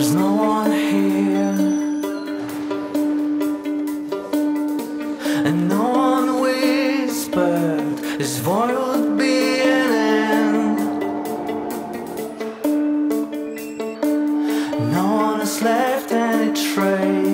There's no one here, and no one whispered this void would be an end. No one has left any trace.